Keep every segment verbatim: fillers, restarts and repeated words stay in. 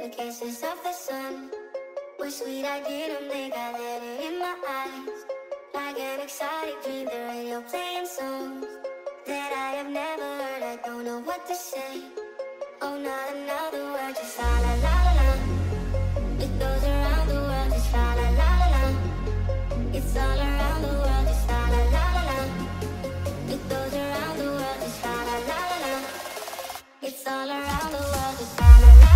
The kisses of the sun were sweet, I didn't think I let it in my eyes. Like an exotic dream, the radio playing songs that I have never heard, I don't know what to say. Oh, not another word, just la la la la la. It goes around the world, just la la la la la. It's all around the world, just la la la la la. It goes around the world, just la la la la la. It's all around the world, just la la la la la.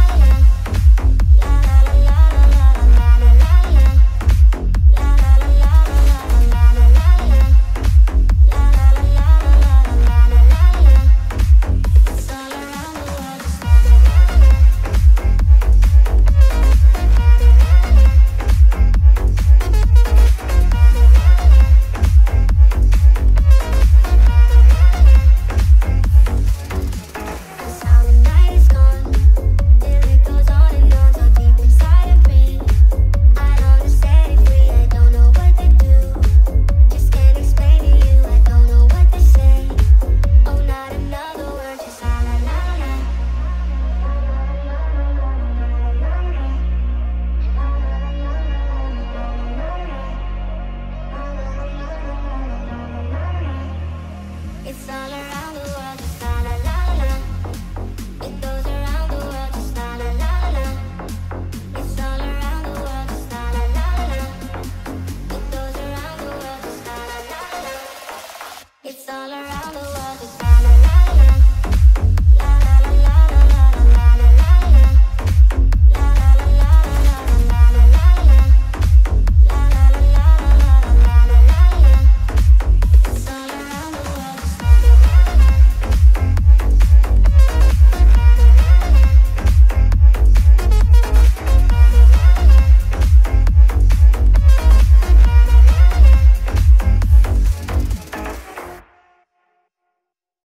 All around.